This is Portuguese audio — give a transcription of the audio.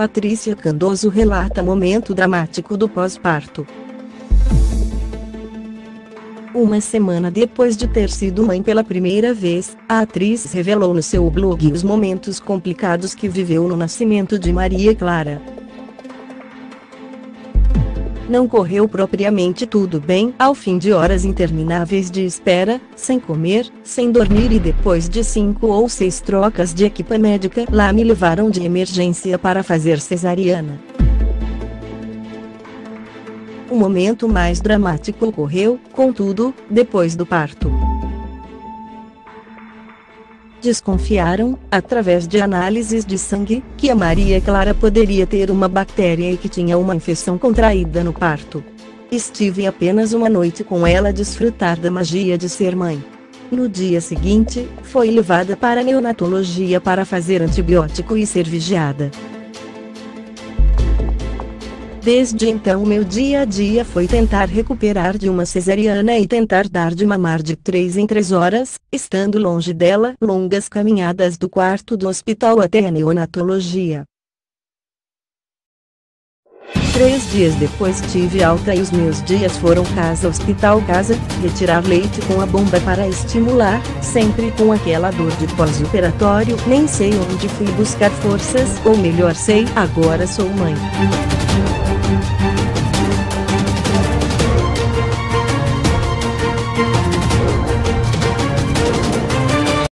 Patrícia Candoso relata momento dramático do pós-parto. Uma semana depois de ter sido mãe pela primeira vez, a atriz revelou no seu blog os momentos complicados que viveu no nascimento de Maria Clara. Não correu propriamente tudo bem, ao fim de horas intermináveis de espera, sem comer, sem dormir e depois de 5 ou 6 trocas de equipa médica, lá me levaram de emergência para fazer cesariana. O momento mais dramático ocorreu, contudo, depois do parto. Desconfiaram, através de análises de sangue, que a Maria Clara poderia ter uma bactéria e que tinha uma infecção contraída no parto. Estive apenas uma noite com ela a desfrutar da magia de ser mãe. No dia seguinte, foi levada para a neonatologia para fazer antibiótico e ser vigiada. Desde então meu dia a dia foi tentar recuperar de uma cesariana e tentar dar de mamar de 3 em 3 horas, estando longe dela, longas caminhadas do quarto do hospital até a neonatologia. 3 dias depois tive alta e os meus dias foram casa-hospital-casa, retirar leite com a bomba para estimular, sempre com aquela dor de pós-operatório, nem sei onde fui buscar forças, ou melhor sei, agora sou mãe.